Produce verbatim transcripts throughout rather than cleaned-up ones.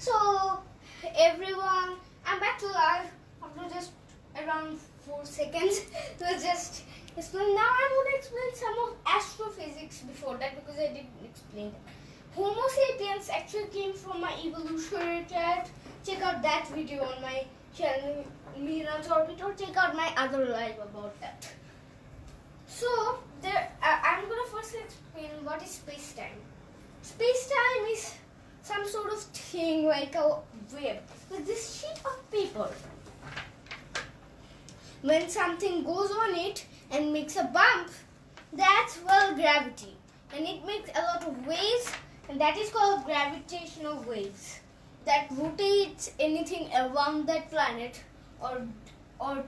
So everyone, I'm back to life after just around four seconds. So just explain. Now I'm going to explain some of astrophysics before that, because I didn't explain that. Homo sapiens actually came from my evolutionary cat. Check out that video on my channel Mihran's Orbit, or check out my other live about that. So there, uh, I'm gonna first explain what is space time. Space time is some sort of thing like a wave, like this sheet of paper. When something goes on it and makes a bump, that's well gravity, and it makes a lot of waves, and that is called gravitational waves. That rotates anything around that planet, or or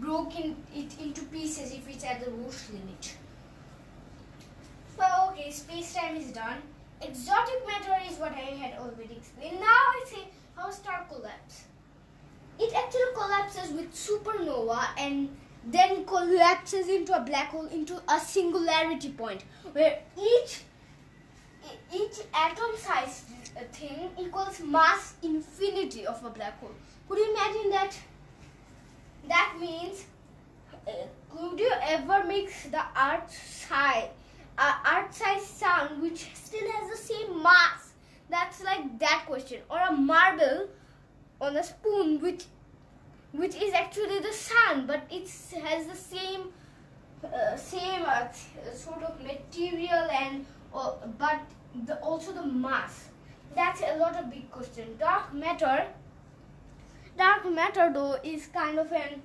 broken it into pieces if it's at the Roche limit. Well, okay, space time is done. Exotic matter is what I had already explained. Now I say how star collapses. It actually collapses with supernova and then collapses into a black hole, into a singularity point, where each each atom size thing equals mass infinity of a black hole. Could you imagine that? That means, uh, could you ever mix the Earth size, uh, Earth size sun, which still has the same mass? That's like that question, or a marble on a spoon, which which is actually the sun, but it has the same uh, same uh, sort of material and uh, but the, also the mass. That's a lot of big question. Dark matter. Dark matter though is kind of an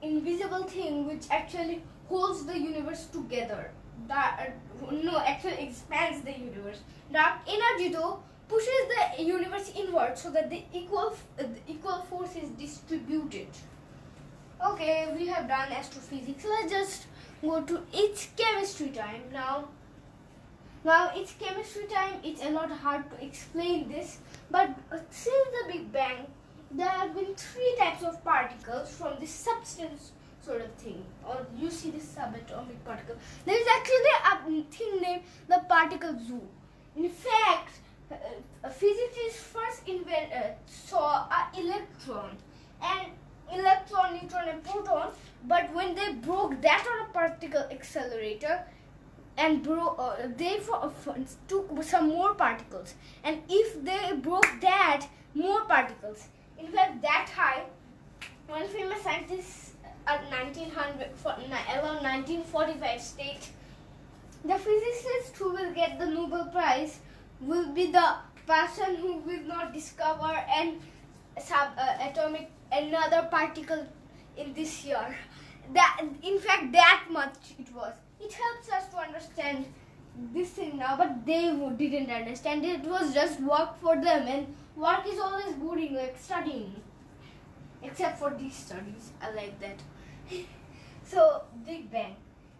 invisible thing which actually holds the universe together. Dark, no, actually expands the universe. Dark energy though pushes the universe inward so that the equal uh, the equal force is distributed. Okay, we have done astrophysics. Let's just go to its chemistry time now. Now it's chemistry time. It's a lot hard to explain this, but since the Big Bang, there have been three types of particles from this substance sort of thing, or you see this subatomic particle. There is actually a thing named the particle zoo. In fact, uh, physicists first invent, uh, saw an electron, and electron, neutron, and proton. But when they broke that on a particle accelerator, and bro, uh, they for, uh, took some more particles, and if they broke that, more particles. In fact, that high, one famous scientist at nineteen hundred, for, around nineteen forty-five state, the physicist who will get the Nobel Prize will be the person who will not discover an subatomic uh, another particle in this year. That, in fact, that much it was. It helps us to understand this thing now, but they didn't understand it. It was just work for them, and work is always boring, like studying. Except for these studies, I like that. So, Big Bang.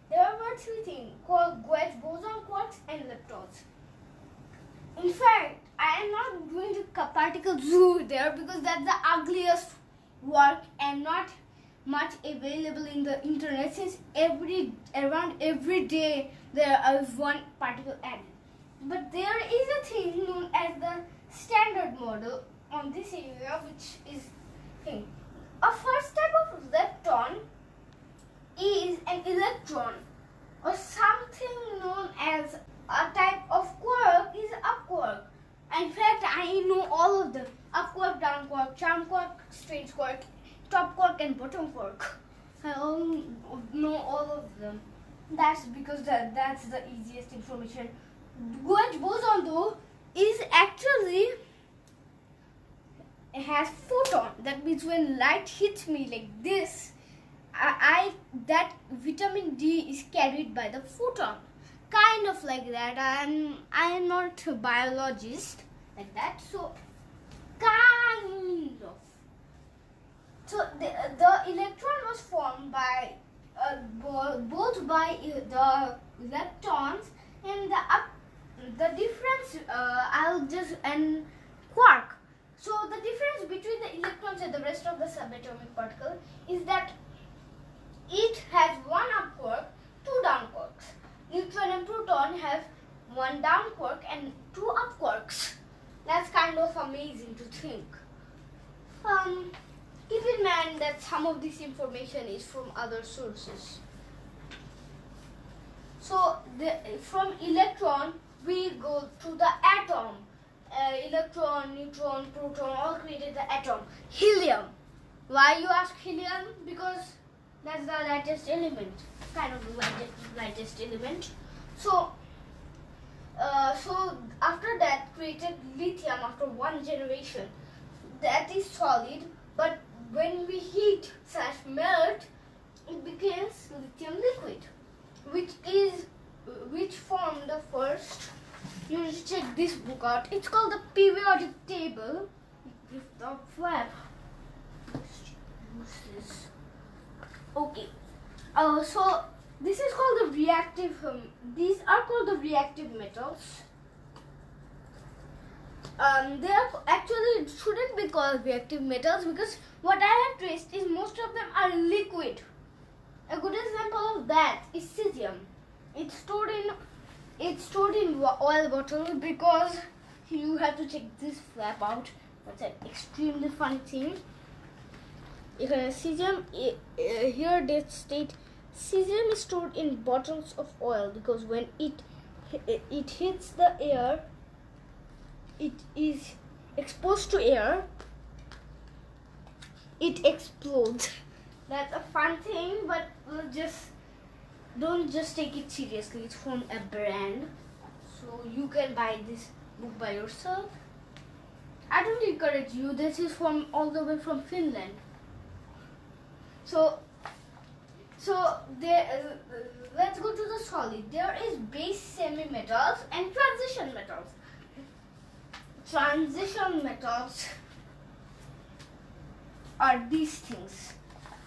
There were three things called gauge boson, quarks, and leptons. In fact, I am not doing the particle zoo there because that's the ugliest work and not much available in the internet, since every around every day there is one particle added. But there is a thing known as the standard model on this area, which is thing. A first type of lepton is an electron, or something known as a type of quark is up quark. In fact, I know all of them: up quark, down quark, charm quark, strange quark, top quark, and bottom quark. I all know all of them. That's because that, that's the easiest information. Gauge boson though is actually has photon. That means when light hits me like this, I, I that vitamin D is carried by the photon. Kind of like that. I'm I'm not a biologist like that. So kind of. So the, the electron was formed by uh, bo both by uh, the leptons and the up the difference uh, I'll just and quark. So the difference between the electrons and the rest of the subatomic particle is that it has one up quark, two down quarks. Neutron and proton have one down quark and two up quarks. That's kind of amazing to think. Um, keep in mind that some of this information is from other sources. So the, from electron we go to the atom. Uh, electron, neutron, proton all created the atom. Helium. Why you ask helium? Because that's the lightest element, kind of the lightest, lightest element. So, uh, so after that created lithium after one generation. That is solid, but when we heat slash melt, it becomes lithium liquid, which is which formed the first. You need to check this book out. It's called the periodic table. With the flap. Okay. Uh, so this is called the reactive. Um, these are called the reactive metals. Um, they are actually shouldn't be called reactive metals because what I have traced is most of them are liquid. A good example of that is cesium. It's stored in It's stored in oil bottles because you have to check this flap out. That's an extremely funny thing. You can cesium here. They state cesium is stored in bottles of oil because when it it hits the air, it is exposed to air. It explodes. That's a fun thing, but we'll just. Don't just take it seriously, it's from a brand, so you can buy this book by yourself. I don't encourage you, this is from all the way from Finland. So, so there, uh, let's go to the solid. There is base semi-metals and transition metals. Transition metals are these things.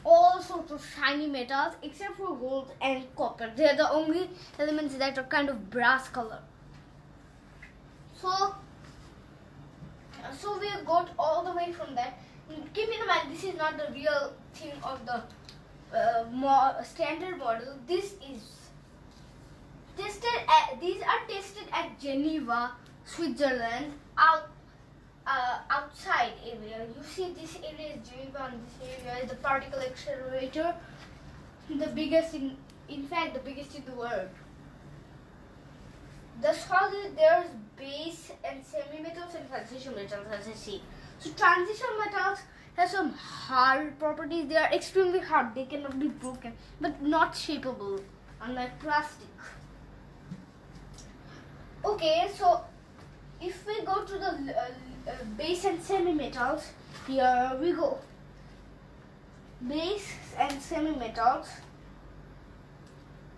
All sorts of shiny metals except for gold and copper. They are the only elements that are kind of brass color. So, so we got all the way from that. Keep in mind, this is not the real thing of the uh, mo standard model. This is tested. At, these are tested at Geneva, Switzerland. Out. Uh, outside area, you see this area is Geneva and this area is the particle accelerator, the biggest in, in fact the biggest in the world. The solid, there's base and semi-metals and transition metals as I see. So transition metals have some hard properties, they are extremely hard, they cannot be broken but not shapeable, unlike plastic. Okay, so if we go to the uh, Uh, base and semi-metals, here we go. Base and semi-metals.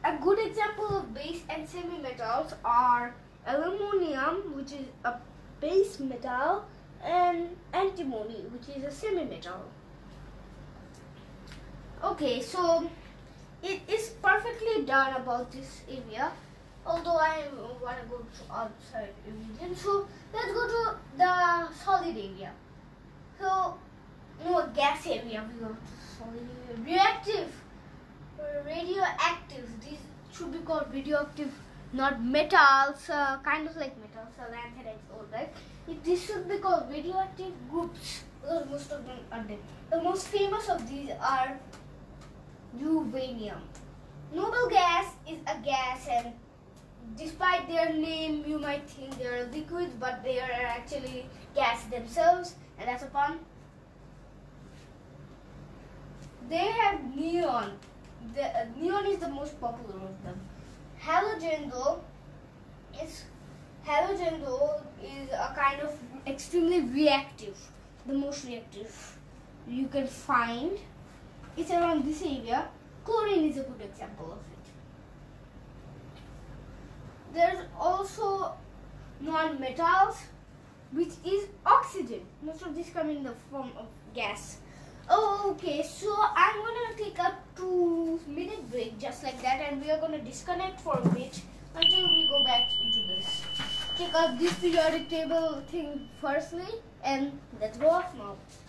A good example of base and semi-metals are aluminum, which is a base metal, and antimony, which is a semi-metal. Okay, so it is perfectly done about this area. Although I want to go to outside region, so let's go to the solid area. So, no gas area. We go to solid area. Reactive, radioactive. These should be called radioactive, not metals. Uh, kind of like metals, so lanthanides, all that. It, this should be called radioactive groups because most of them are dead. The most famous of these are uranium. Noble gas is a gas and despite their name, you might think they are liquids, but they are actually gas themselves, and that's a pun. They have neon. The, uh, neon is the most popular of them. Halogen, though, is halogen though is a kind of extremely reactive, the most reactive you can find. It's around this area. Chlorine is a good example of it. There's also non-metals, which is oxygen. Most of these come in the form of gas. Okay, so I'm gonna take a two minute break just like that, and we are gonna disconnect for a bit until we go back into this. Check out this periodic table thing firstly, and let's go off now.